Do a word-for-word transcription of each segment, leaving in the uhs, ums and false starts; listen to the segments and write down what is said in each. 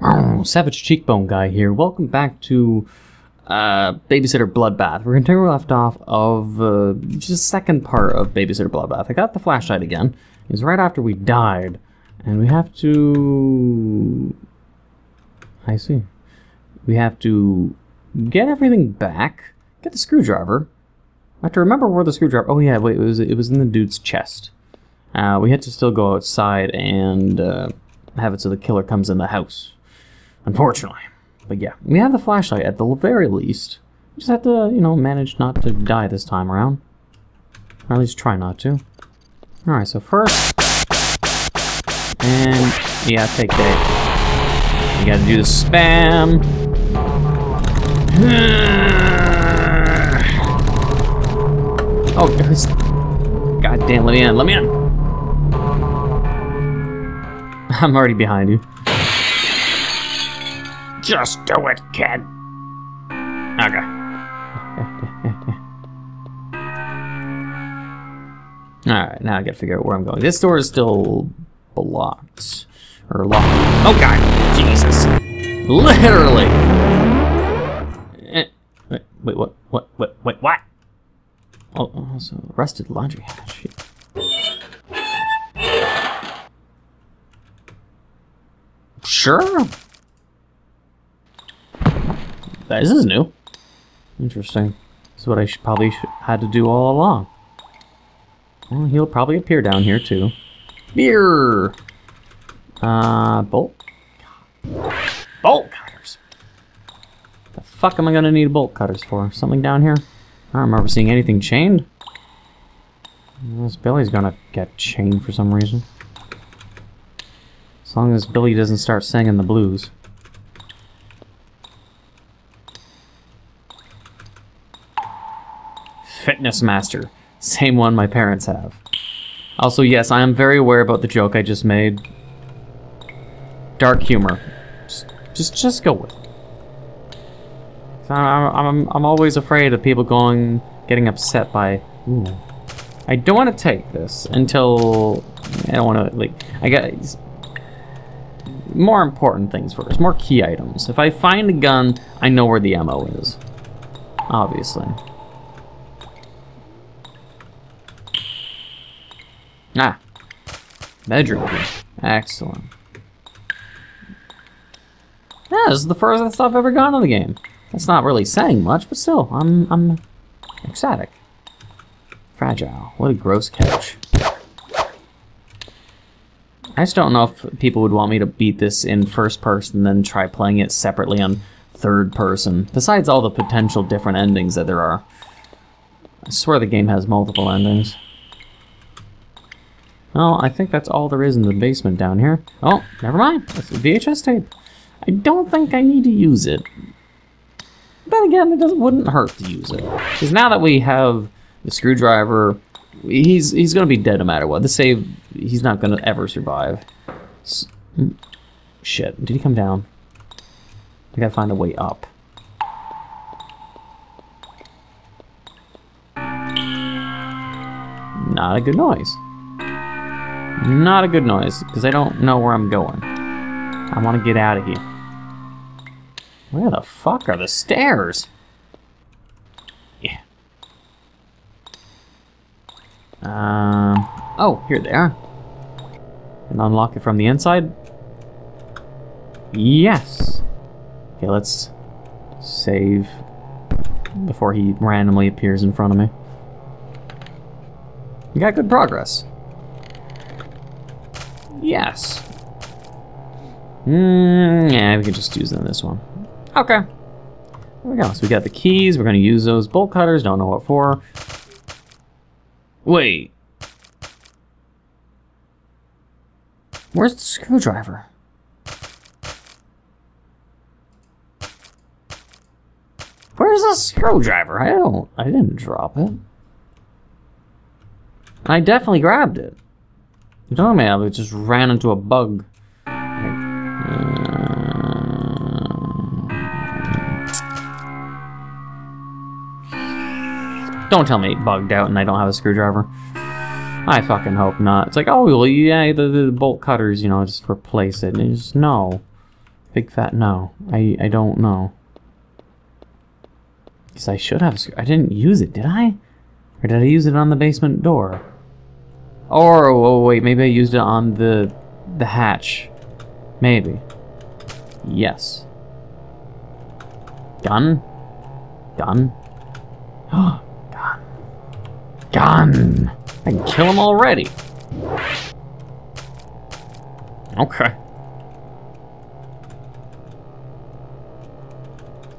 Oh, Savage Cheekbone guy here. Welcome back to uh, Babysitter Bloodbath. We're going to take where we left off of uh, just the second part of Babysitter Bloodbath. I got the flashlight again. It was right after we died. And we have to... I see. We have to get everything back. Get the screwdriver. I have to remember where the screwdriver... Oh, yeah, wait, it was, it was in the dude's chest. Uh, we had to still go outside and uh, have it so the killer comes in the house. Unfortunately. But yeah, we have the flashlight at the very least. We just have to, you know, manage not to die this time around. Or at least try not to. Alright, so first... And... Yeah, take that. You gotta do the spam. Oh, it's... God damn, let me in, let me in! I'm already behind you. Just do it, kid. Okay. Alright, now I gotta figure out where I'm going. This door is still blocked. Or locked. Oh god! Jesus! Literally! Eh, wait, wait, what? What? What? Wait, what? Oh, also, rusted laundry hatch. Sure? This is new. Interesting. This is what I should probably should, had to do all along. Well, he'll probably appear down here too. Beer. Uh, bolt. Bolt cutters. The fuck am I gonna need bolt cutters for? Something down here? I don't remember seeing anything chained. This Billy's gonna get chained for some reason. As long as Billy doesn't start singing the blues. Fitness master. Same one my parents have. Also, yes, I am very aware about the joke I just made. Dark humor. Just, just, just go with it. I'm, I'm, I'm always afraid of people going, getting upset by... Ooh. I don't want to take this until... I don't want to, like... I got... More important things first. More key items. If I find a gun, I know where the ammo is. Obviously. Ah. Bedroom. Excellent. Yeah, this is the furthest I've ever gone in the game. That's not really saying much, but still, I'm I'm ecstatic. Fragile. What a gross couch. I just don't know if people would want me to beat this in first person and then try playing it separately on third person. Besides all the potential different endings that there are. I swear the game has multiple endings. Well, I think that's all there is in the basement down here. Oh, never mind. That's a V H S tape. I don't think I need to use it. But again, it doesn't, wouldn't hurt to use it. Because now that we have the screwdriver... He's he's gonna be dead no matter what. The save, he's not gonna ever survive. S Shit, did he come down? I gotta find a way up. Not a good noise. Not a good noise, because I don't know where I'm going. I want to get out of here. Where the fuck are the stairs? Um, oh, here they are. And unlock it from the inside. Yes! Okay, let's save before he randomly appears in front of me. You got good progress. Yes. Mm, yeah, we can just use them this one. Okay. There we go. So we got the keys. We're going to use those bolt cutters. Don't know what for. Wait. Where's the screwdriver? Where's the screwdriver? I don't... I didn't drop it. I definitely grabbed it. You're telling me I just ran into a bug. Like, uh... Don't tell me it bugged out and I don't have a screwdriver. I fucking hope not. It's like, oh, well, yeah, the, the bolt cutters, you know, just replace it. And you just, no. Big fat no. I, I don't know. Because I should have... I didn't use it, did I? Or did I use it on the basement door? Or, oh wait, maybe I used it on the the hatch. Maybe. Yes. Gun? Gun? Gun. Gun! I can kill him already! Okay.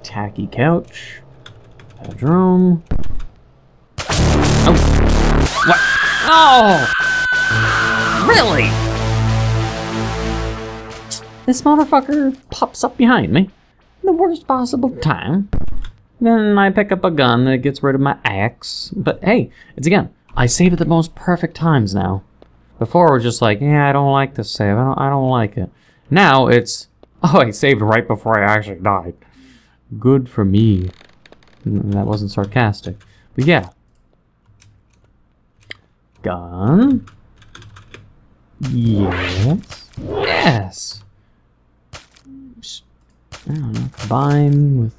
Tacky couch. Bedroom. Oh! What? Oh! Really? This motherfucker pops up behind me in the worst possible time. Then I pick up a gun that gets rid of my axe. But hey, it's again, I save at the most perfect times now. Before, we're just like, yeah, I don't like this save. I don't, I don't like it. Now, it's, oh, I saved right before I actually died. Good for me. That wasn't sarcastic. But yeah. Gun. Yes. Yes! Just, I don't know, combine with...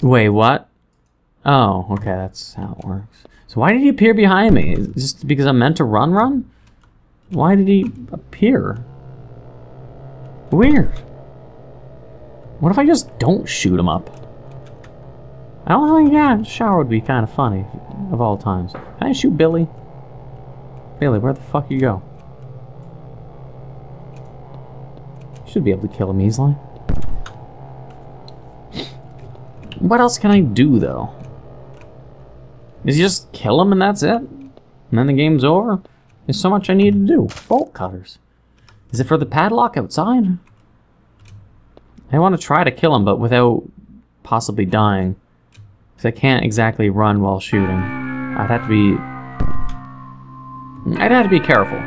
Wait, what? Oh, okay, that's how it works. So why did he appear behind me? Is it just because I'm meant to run run? Why did he appear? Weird. What if I just don't shoot him up? I don't think, yeah, shower would be kind of funny, of all times. Can I shoot Billy? Billy, where the fuck you go? Should be able to kill him easily. What else can I do, though? Is you just kill him and that's it? And then the game's over? There's so much I need to do. Bolt cutters. Is it for the padlock outside? I want to try to kill him, but without possibly dying. Because I can't exactly run while shooting. I'd have to be... I'd have to be careful.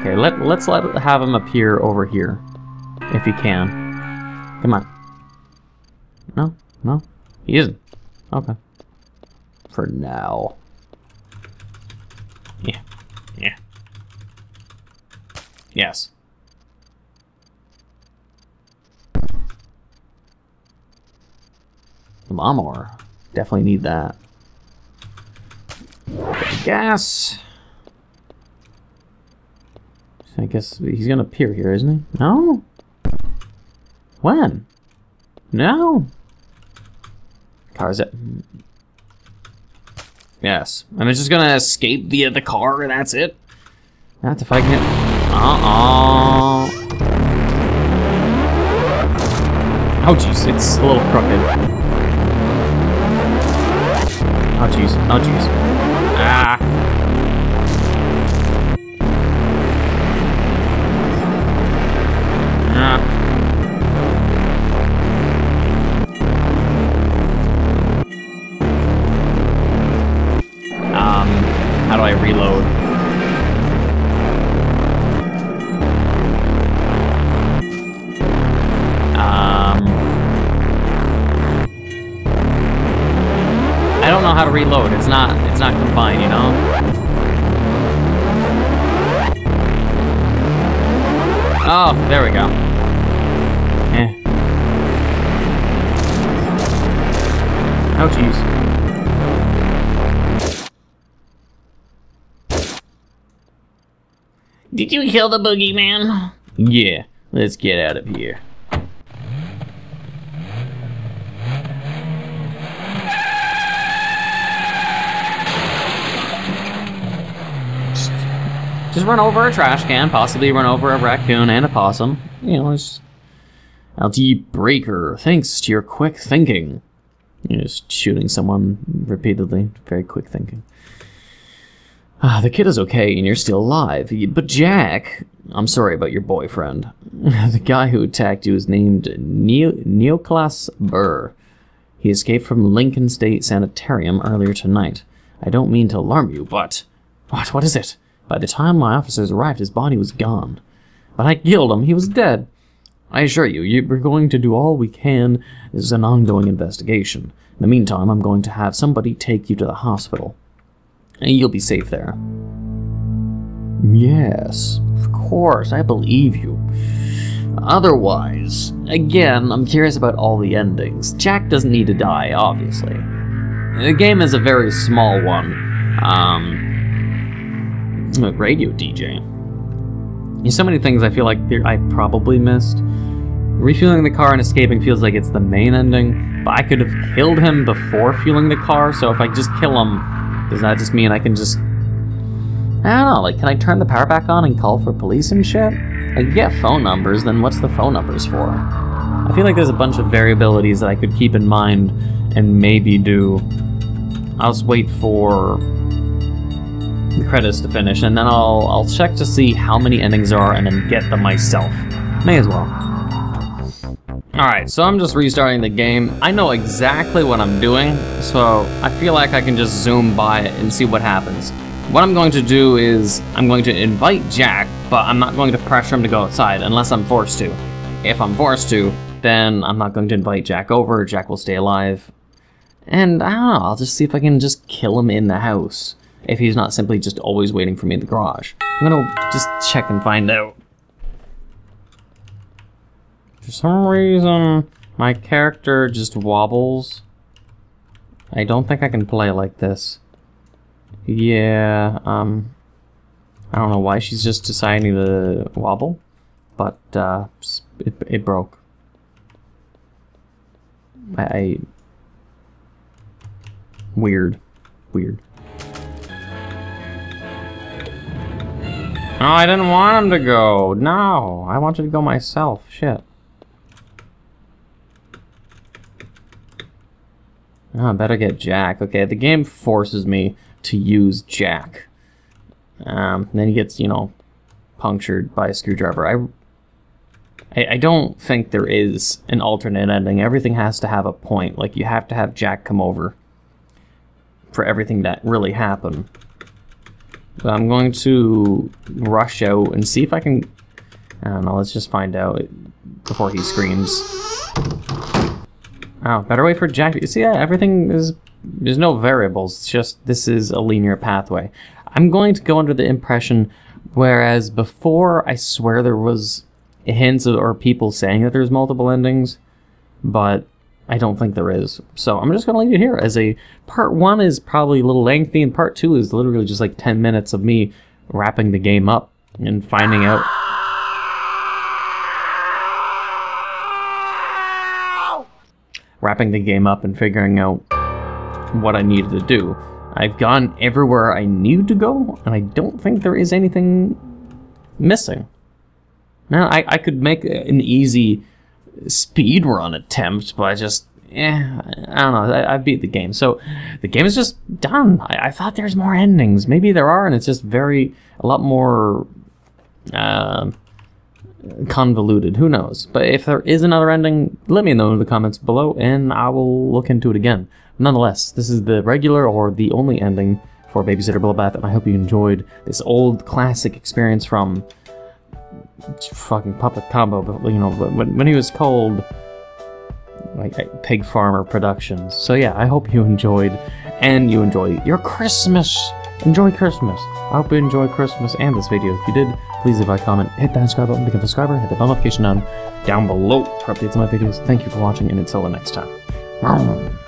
Okay, let, let's let have him appear over here. If he can. Come on. No, no, he isn't. Okay. For now. Yeah, yeah. Yes. The lawnmower. Definitely need that. Gas. So I guess he's gonna appear here, isn't he? No? When? No. Car's it. Yes. I'm just gonna escape via the car and that's it? Not if I can... Uh-oh. Oh, jeez. It's a little crooked. Oh, jeez. Oh, jeez. Ah. Reload. It's not. It's not combined. You know. Oh, there we go. Eh. Oh, jeez. Did you kill the boogeyman? Yeah. Let's get out of here. Just run over a trash can, possibly run over a raccoon and a possum. You know, it's... L T Breaker, thanks to your quick thinking. You're just shooting someone repeatedly. Very quick thinking. Ah, the kid is okay and you're still alive. But Jack... I'm sorry about your boyfriend. The guy who attacked you is named Neo Neokalus Burr. He escaped from Lincoln State Sanitarium earlier tonight. I don't mean to alarm you, but... What? What is it? By the time my officers arrived, his body was gone. But I killed him. He was dead. I assure you, you, we're going to do all we can. This is an ongoing investigation. In the meantime, I'm going to have somebody take you to the hospital. And you'll be safe there. Yes. Of course, I believe you. Otherwise, again, I'm curious about all the endings. Jack doesn't need to die, obviously. The game is a very small one. Um, I'm a radio D J. There's so many things I feel like I probably missed. Refueling the car and escaping feels like it's the main ending, but I could have killed him before fueling the car, so if I just kill him, does that just mean I can just... I don't know, like, can I turn the power back on and call for police and shit? I can get phone numbers, then what's the phone numbers for? I feel like there's a bunch of variabilities that I could keep in mind and maybe do. I'll just wait for the credits to finish, and then I'll, I'll check to see how many endings are and then get them myself. May as well. Alright, so I'm just restarting the game. I know exactly what I'm doing, so I feel like I can just zoom by it and see what happens. What I'm going to do is, I'm going to invite Jack, but I'm not going to pressure him to go outside unless I'm forced to. If I'm forced to, then I'm not going to invite Jack over, Jack will stay alive. And I don't know, I'll just see if I can just kill him in the house, if he's not simply just always waiting for me in the garage. I'm gonna just check and find out. For some reason, my character just wobbles. I don't think I can play like this. Yeah, um, I don't know why she's just deciding to wobble, but, uh, it, it broke. I, I... Weird. Weird. No, I didn't want him to go! No! I wanted to go myself, shit. Oh, I better get Jack. Okay, the game forces me to use Jack. Um, then he gets, you know, punctured by a screwdriver. I, I, I don't think there is an alternate ending. Everything has to have a point. Like, you have to have Jack come over for everything that really happened. So I'm going to rush out and see if I can... I don't know, let's just find out before he screams. Oh, better wait for Jack. You see, yeah, everything is... There's no variables, it's just this is a linear pathway. I'm going to go under the impression, whereas before I swear there was hints of, or people saying that there's multiple endings, but I don't think there is. So I'm just going to leave it here as a part one is probably a little lengthy and part two is literally just like ten minutes of me wrapping the game up and finding out. Wrapping the game up and figuring out what I needed to do. I've gone everywhere I need to go, and I don't think there is anything missing. Now, I, I could make an easy speedrun attempt, but I just, eh, I don't know, I, I beat the game. So, the game is just done. I, I thought there's more endings. Maybe there are, and it's just very, a lot more uh, convoluted. Who knows? But if there is another ending, let me know in the comments below, and I will look into it again. Nonetheless, this is the regular or the only ending for Babysitter Bloodbath, and I hope you enjoyed this old classic experience from fucking Puppet Combo, but you know, when, when he was called like, like Pig Farmer Productions. So yeah, I hope you enjoyed, and you enjoy your Christmas. Enjoy Christmas. I hope you enjoy Christmas and this video. If you did, please leave a comment, hit that subscribe button, become a subscriber, hit the bell notification on down below for updates on my videos. Thank you for watching, and until the next time.